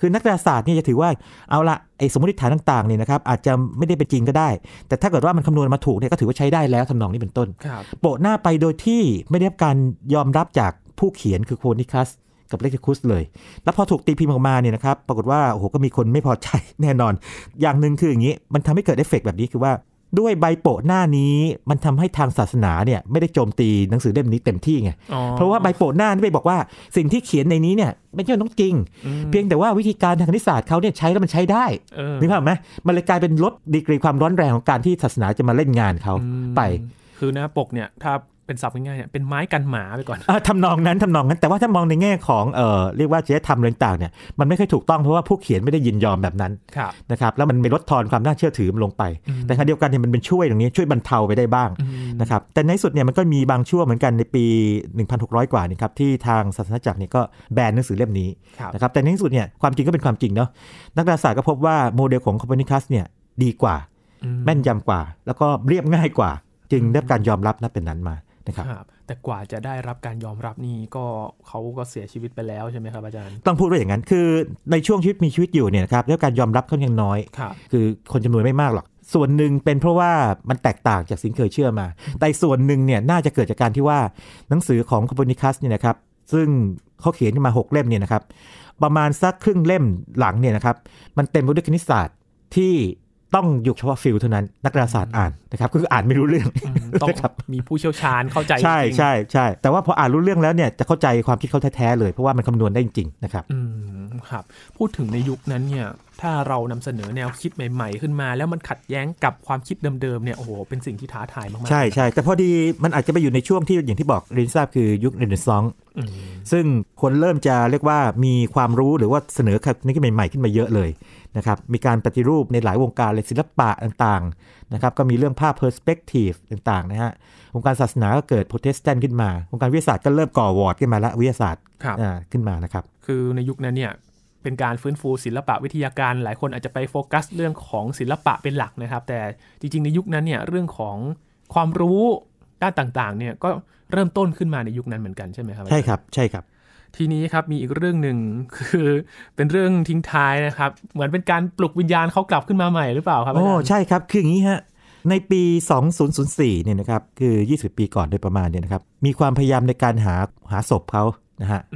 คือนักดาราศาสตร์เนี่ยจะถือว่าเอาละไอ้สมมติฐานต่างๆเนี่ยนะครับอาจจะไม่ได้เป็นจริงก็ได้แต่ถ้าเกิดว่ามันคำนวณมาถูกเนี่ยก็ถือว่าใช้ได้แล้วทำนองนี้เป็นต้นโปะหน้าไปโดยที่ไม่ได้รับการยอมรับจากผู้เขียนคือโคนิคัสกับเลคิคุสเลยแล้วพอถูกตีพิมพ์ออกมาเนี่ยนะครับปรากฏว่าโอ้โหก็มีคนไม่พอใจแน่นอนอย่างหนึ่งคืออย่างนี้มันทำให้เกิดเอฟเฟกต์แบบนี้คือว่าด้วยใบโปะหน้านี้มันทำให้ทางศาสนาเนี่ยไม่ได้โจมตีหนังสือเล่มนี้เต็มที่ไงเพราะว่าใบโปะหน้านี่ไปบอกว่าสิ่งที่เขียนในนี้เนี่ยไม่ใช่ต้องจริงเพียงแต่ว่าวิธีการทางคณิตศาสตร์เขาเนี่ยใช้แล้วมันใช้ได้นึกภาพไหมมันเลยกลายเป็นลดดีกรีความร้อนแรงของการที่ศาสนาจะมาเล่นงานเขาไปคือหน้าปกเนี่ยถ้าเป็นศัพท์ง่ายๆเนี่ยเป็นไม้กันหมาไปก่อนทำนองนั้นแต่ว่าถ้ามองในแง่ของเรียกว่าจริยธรรมต่างๆเนี่ยมันไม่ค่อยถูกต้องเพราะว่าผู้เขียนไม่ได้ยินยอมแบบนั้นนะครับแล้วมันไปลดทอนความน่าเชื่อถือมันลงไปแต่ขณะเดียวกันเนี่ยมันเป็นช่วยตรงนี้ช่วยบรรเทาไปได้บ้างนะครับแต่ในสุดเนี่ยมันก็มีบางช่วงเหมือนกันในปี1600กว่านี่ครับที่ทางศาสนาจักรเนี่ยก็แบนหนังสือเล่มนี้นะครับแต่ในที่สุดเนี่ยความจริงก็เป็นความจริงเนาะนักดาราศาสตร์ก็พบว่าโมเดลของโคเปนิคัสเนี่ยดีกว่าแม่นยำกว่าแล้วก็เรียบง่ายกว่าจึงได้การยอมรับนับเป็นนั้นมาแต่กว่าจะได้รับการยอมรับนี่ก็เขาก็เสียชีวิตไปแล้วใช่ไหมครับอาจารย์ต้องพูดว่าอย่างนั้นคือในช่วงชีวิตมีชีวิตอยู่เนี่ยครับแล้วการยอมรับเขายังน้อยคือคนจำนวนไม่มากหรอกส่วนหนึ่งเป็นเพราะว่ามันแตกต่างจากสิ่งเคยเชื่อมาแต่ส่วนหนึ่งเนี่ยน่าจะเกิดจากการที่ว่าหนังสือของโคเปนิคัสเนี่ยนะครับซึ่งเขาเขียนมา6เล่มเนี่ยนะครับประมาณสักครึ่งเล่มหลังเนี่ยนะครับมันเต็มไปด้วยคณิตศาสตร์ที่ต้องอยู่เฉพาะฟิลเท่านั้นนักดาราศาสตร์อ่านนะครับคืออ่านไม่รู้เรื่องต้องมีผู้เชี่ยวชาญเข้าใจใช่ใช่ใช่แต่ว่าพออ่านรู้เรื่องแล้วเนี่ยจะเข้าใจความคิดเขาแท้ๆเลยเพราะว่ามันคำนวณได้จริงๆนะครับครับพูดถึงในยุคนั้นเนี่ยถ้าเรานำเสนอแนวคิดใหม่ๆขึ้นมาแล้วมันขัดแย้งกับความคิดเดิมๆเนี่ยโอ้โหเป็นสิ่งที่ท้าทายมากๆใช่ใช่แต่พอดีมันอาจจะไปอยู่ในช่วงที่อย่างที่บอกเรียนทราบคือยุคเรเนซองส์ซึ่งคนเริ่มจะเรียกว่ามีความรู้หรือว่าเสนอคิดใหม่ๆขึ้นมาเยอะเลยนะครับมีการปฏิรูปในหลายวงการเลยศิลปะต่างๆนะครับก็มีเรื่องภาพเพอร์สเปกทีฟต่างๆนะฮะวงการศาสนาก็เกิดโปรเตสแตนต์ขึ้นมาวงการวิทยาศาสตร์ก็เริ่มก่อวอร์ดขึ้นมาละวิทยาศาสตร์ขึ้นมานะครับคือในยุคนั้นเนี่ยเป็นการฟื้นฟูศิลปะวิทยาการหลายคนอาจจะไปโฟกัสเรื่องของศิลปะเป็นหลักนะครับแต่จริงๆในยุคนั้นเนี่ยเรื่องของความรู้ด้านต่างๆเนี่ยก็เริ่มต้นขึ้นมาในยุคนั้นเหมือนกันใช่ไหมครับใช่ครับใช่ครับทีนี้ครับมีอีกเรื่องหนึ่งคือเป็นเรื่องทิ้งท้ายนะครับเหมือนเป็นการปลุกวิญญาณเขากลับขึ้นมาใหม่หรือเปล่าครับโอ้ใช่ครับคืออย่างนี้ฮะในปี2004เนี่ยนะครับคือ20ปีก่อนโดยประมาณเนี่ยนะครับมีความพยายามในการหาศพเขานะฮะ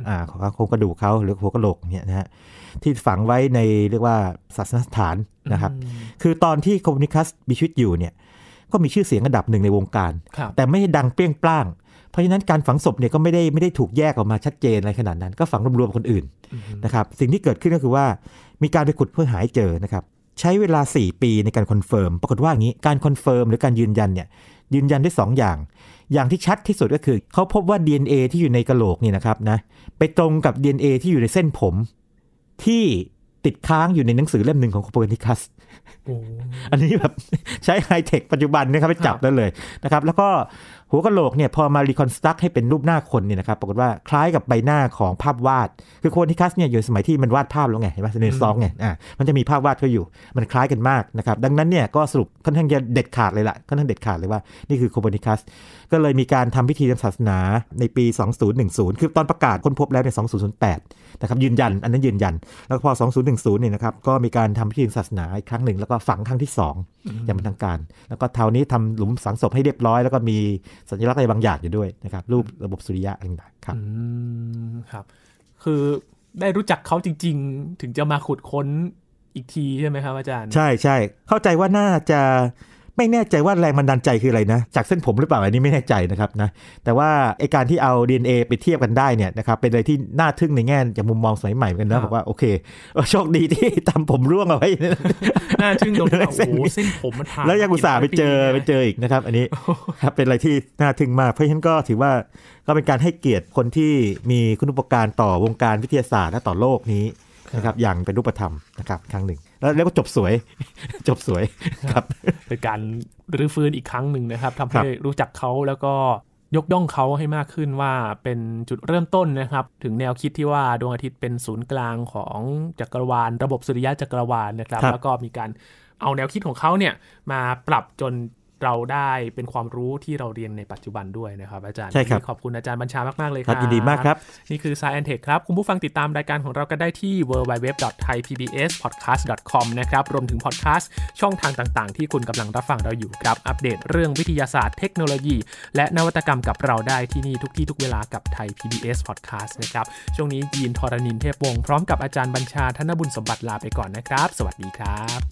โครงกระดูกเขาหรือหัวกะโหลกเนี่ยนะฮะที่ฝังไว้ในเรียกว่าศาสนสถานนะครับคือตอนที่โคเปนิคัสมีชีวิตอยู่เนี่ยก็มีชื่อเสียงระดับหนึ่งในวงการแต่ไม่ได้ดังเปรี้ยงปร้างเพราะฉะนั้นการฝังศพเนี่ยก็ไม่ได้ถูกแยกออกมาชัดเจนอะไรขนาดนั้นก็ฝังรวมๆคนอื่นนะครับสิ่งที่เกิดขึ้นก็คือว่ามีการไปขุดเพื่อหาเจอนะครับใช้เวลา4ปีในการคอนเฟิร์มปรากฏว่าอย่างนี้การคอนเฟิร์มหรือการยืนยันเนี่ยยืนยันได้2อย่างอย่างที่ชัดที่สุดก็คือเขาพบว่า DNA ที่อยู่ในกะโหลกนี่นะครับนะไปตรงกับ DNA ที่อยู่ในเส้นผมที่ติดค้างอยู่ในหนังสือเล่มหนึ่งของโคเปนิคัส อันนี้แบบใช้ไฮเทคปัจจุบันนะครับไปจับได้เลยนะครับแล้วก็หัวกะโหลกเนี่ยพอมารีคอนสตรักให้เป็นรูปหน้าคนเนี่ยนะครับปรากฏว่าคล้ายกับใบหน้าของภาพวาดคือโคเปนิคัสเนี่ยอยู่สมัยที่มันวาดภาพแล้วไงเห็นไหมเรเนซองส์ไงมันจะมีภาพวาดเขาอยู่มันคล้ายกันมากนะครับดังนั้นเนี่ยก็สรุปค่อนข้างจะเด็ดขาดเลยล่ะค่อนข้างเด็ดขาดเลยว่านี่คือโคเปนิคัสก็เลยมีการทำพิธีทางศาสนาในปี2010คือตอนประกาศค้นพบแล้วใน2008นะครับยืนยันอันนั้นยืนยันแล้วพอ2010เนี่ยนะครับก็มีการทำพิธีศาสนาอีกครั้งหนึ่งแล้วก็ฝังครั้งที่2อย่างเป็นทางการแล้วก็เท่านี้ทำหลุมฝังศพให้เรียบร้อยแล้วก็มีสัญลักษณ์อะไรบางอย่างอยู่ด้วยนะครับรูประบบสุริยะอะไรต่างๆครับครับคือได้รู้จักเขาจริงๆถึงจะมาขุดค้นอีกทีใช่ไหมครับอาจารย์ใช่ใช่เข้าใจว่าน่าจะไม่แน่ใจว่าแรงบันดาลใจคืออะไรนะจากเส้นผมหรือเปล่าอันนี้ไม่แน่ใจนะครับนะแต่ว่าไอการที่เอา DNA ไปเทียบกันได้เนี่ยนะครับเป็นอะไรที่น่าทึ่งในแง่จากมุมมองสมัยใหม่กันนะบอกว่าโอเคโชคดีที่ทำผมร่วงเอาไว้น่าทึ่งตรงที่โอ้เส้นผมมันหายแล้วยังอุตส่าห์ไปเจออีกนะครับอันนี้ครับเป็นอะไรที่น่าทึ่งมากเพราะฉะนั้นก็ถือว่าก็เป็นการให้เกียรติคนที่มีคุณูปการต่อวงการวิทยาศาสตร์และต่อโลกนี้นะครับอย่างเป็นรูปธรรมนะครับครั้งหนึ่งแล้วเรียกว่าจบสวยครับเป็นการรื้อฟื้นอีกครั้งหนึ่งนะครับทำให้รู้จักเขาแล้วก็ยกย่องเขาให้มากขึ้นว่าเป็นจุดเริ่มต้นนะครับถึงแนวคิดที่ว่าดวงอาทิตย์เป็นศูนย์กลางของจักรวาลระบบสุริยะจักรวาลนะครับแล้วก็มีการเอาแนวคิดของเขาเนี่ยมาปรับจน เราได้เป็นความรู้ที่เราเรียนในปัจจุบันด้วยนะครับอาจารย์ขอบคุณอาจารย์บัญชามากๆเลยครับยินดีมากครับนี่คือ Science Tech ครับคุณผู้ฟังติดตามรายการของเราก็ได้ที่ www.thaipbspodcast.com นะครับรวมถึงพอดแคสต์ช่องทางต่างๆที่คุณกำลังรับฟังเราอยู่ครับอัปเดตเรื่องวิทยาศาสตร์เทคโนโลยีและนวัตกรรมกับเราได้ที่นี่ทุกที่ทุกเวลากับ Thai PBS Podcast นะครับช่วงนี้ยีน ธรณินทร์ เทพวงศ์พร้อมกับอาจารย์บัญชา ธนบุญสมบัติลาไปก่อนนะครับสวัสดีครับ